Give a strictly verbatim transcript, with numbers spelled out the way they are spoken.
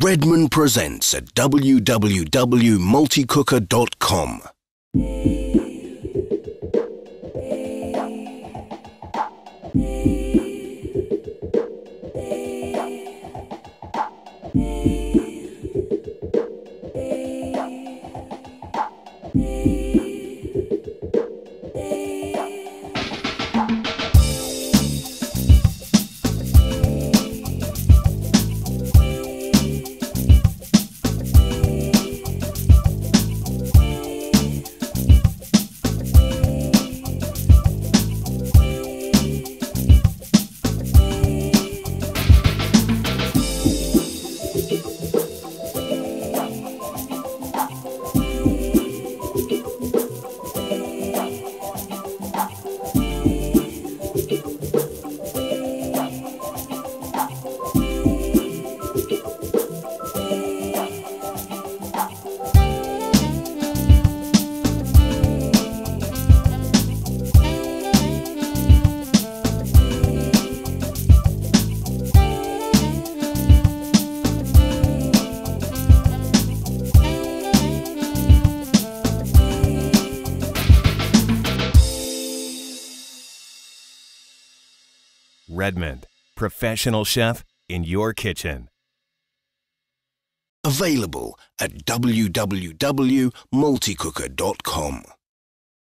Redmond presents at w w w dot multicooker dot com. Redmond, professional chef in your kitchen. Available at w w w dot multicooker dot com.